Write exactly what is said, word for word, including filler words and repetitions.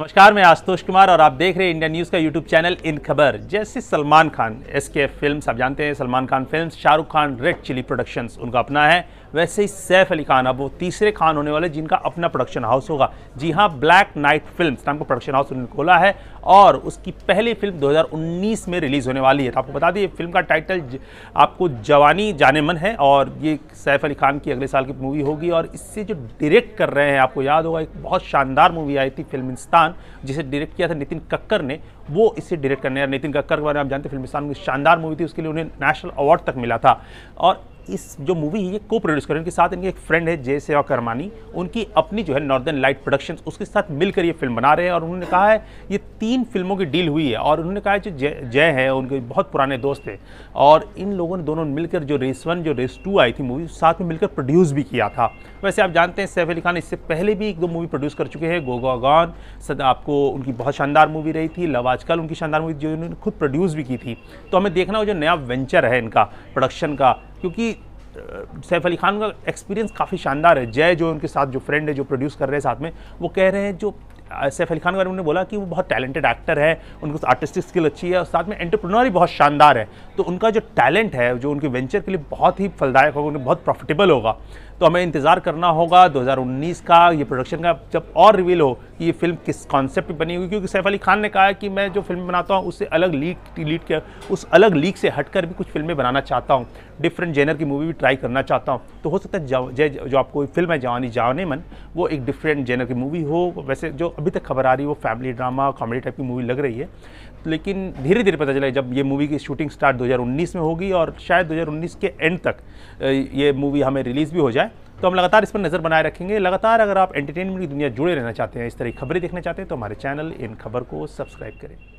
नमस्कार, मैं आशतोष कुमार और आप देख रहे हैं इंडिया न्यूज़ का यूट्यूब चैनल इन खबर। जैसे Salman Khan S K films, आप जानते हैं Salman Khan films, Shahrukh Khan red chilli productions उनका अपना है, वैसे ही सैफ अली खान अब वो तीसरे खान होने वाले जिनका अपना प्रोडक्शन हाउस होगा। जी हाँ, ब्लैक नाइट फिल्म्स नाम का प्रोडक्शन हाउस उन्होंने खोला है और उसकी पहली फिल्म दो हज़ार उन्नीस में रिलीज़ होने वाली है। तो आपको बता दें फिल्म का टाइटल आपको जवानी जानेमन है और ये सैफ अली खान की अगले साल की मूवी होगी और इससे जो डायरेक्ट कर रहे हैं, आपको याद होगा एक बहुत शानदार मूवी आई थी फिल्मिस्तान जिसे डायरेक्ट किया था नितिन कक्कर ने, वो इसे डायरेक्ट करने। नितिन कक्कर के बारे में आप जानते हैं, फिल्मिस्तान की शानदार मूवी थी, उसके लिए उन्हें नेशनल अवार्ड तक मिला था। और इस जो मूवी है ये को प्रोड्यूस कर रहे हैं, उनके साथ इनकी एक फ्रेंड है जय सेवा करमानी, उनकी अपनी जो है नॉर्दर्न लाइट प्रोडक्शन, उसके साथ मिलकर ये फिल्म बना रहे हैं। और उन्होंने कहा है ये तीन फिल्मों की डील हुई है और उन्होंने कहा है जो जय जय है उनके बहुत पुराने दोस्त थे और इन लोगों ने दोनों मिलकर जो रेस वन जो रेस टू आई थी मूवी, साथ में मिलकर प्रोड्यूस भी किया था। वैसे आप जानते हैं सैफ अली खान इससे पहले भी एक दो मूवी प्रोड्यूस कर चुके हैं, गो गोवा गोन सद आपको उनकी बहुत शानदार मूवी रही थी, लव आज कल उनकी शानदार मूवी जो उन्होंने खुद प्रोड्यूस भी की थी। तो हमें देखना हो जो नया वेंचर है इनका प्रोडक्शन का, क्योंकि सैफ अली खान का एक्सपीरियंस काफ़ी शानदार है। जय जो उनके साथ जो फ्रेंड है जो प्रोड्यूस कर रहे हैं साथ में, वो कह रहे हैं जो सैफ अली खान के बारे में उन्होंने बोला कि वो बहुत टैलेंटेड एक्टर है, उनकी आर्टिस्टिक स्किल अच्छी है और साथ में एंटरप्रेन्योरी बहुत शानदार है। तो उनका जो टैलेंट है जो उनके वेंचर के लिए बहुत ही फलदायक होगा, उन्हें बहुत प्रॉफिटेबल होगा। तो हमें इंतज़ार करना होगा दो हज़ार उन्नीस का ये प्रोडक्शन का जब और रिवील हो कि ये फिल्म किस कॉन्सेप्ट पे बनी हुई, क्योंकि सैफ अली खान ने कहा है कि मैं जो फिल्म बनाता हूँ उससे अलग लीक लीड के उस अलग लीक से हटकर भी कुछ फिल्में बनाना चाहता हूँ, डिफरेंट जेनर की मूवी भी ट्राई करना चाहता हूँ। तो हो सकता है जय जो, जो आपको फिल्म है जवानी जानेमन, वो एक डिफरेंट जेनर की मूवी हो। वैसे जो अभी तक खबर आ रही है वो फैमिली ड्रामा कॉमेडी टाइप की मूवी लग रही है, लेकिन धीरे धीरे पता चला जब ये मूवी की शूटिंग स्टार्ट दो हज़ार उन्नीस में होगी और शायद दो हज़ार उन्नीस के एंड तक ये मूवी हमें रिलीज़ भी हो जाए। तो हम लगातार इस पर नज़र बनाए रखेंगे। लगातार अगर आप एंटरटेनमेंट की दुनिया जुड़े रहना चाहते हैं, इस तरह की खबरें देखना चाहते हैं, तो हमारे चैनल इन खबर को सब्सक्राइब करें।